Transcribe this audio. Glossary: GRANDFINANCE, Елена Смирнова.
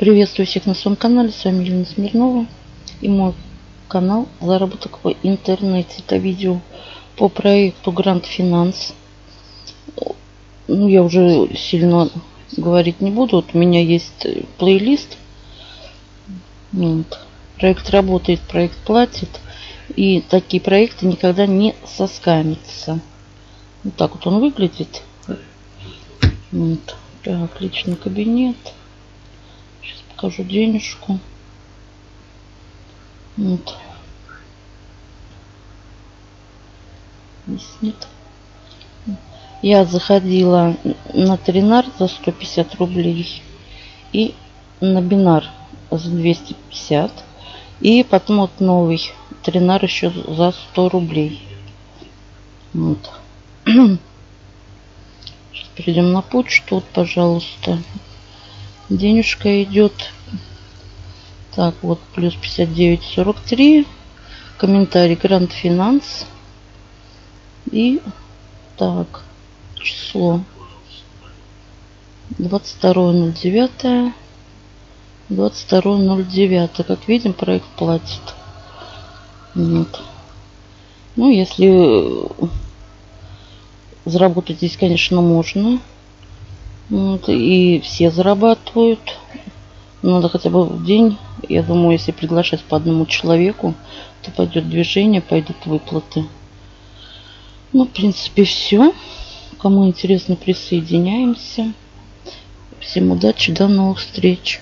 Приветствую всех на своем канале. С вами Елена Смирнова и мой канал «Заработок в интернете». Это видео по проекту Grand Finance. Ну, я уже сильно говорить не буду. Вот у меня есть плейлист. Вот. Проект работает, проект платит. И такие проекты никогда не соскамятся. Вот так вот он выглядит. Вот. Так, личный кабинет. Сейчас покажу денежку. Вот. Здесь нет. Я заходила на тринар за 150 рублей и на бинар за 250. И потом вот новый тринар еще за 100 рублей. Вот. Сейчас перейдем на почту. Вот, пожалуйста. Денежка идет. Так, вот плюс 59,43. Комментарий Grand Finance. И так. Число 22.09. 22.09. Как видим, проект платит. Вот. Ну, если заработать здесь, конечно, можно. Вот. И все зарабатывают. Надо хотя бы в день. Я думаю, если приглашать по одному человеку, то пойдет движение, пойдут выплаты. Ну, в принципе, все. Кому интересно, присоединяемся. Всем удачи, до новых встреч.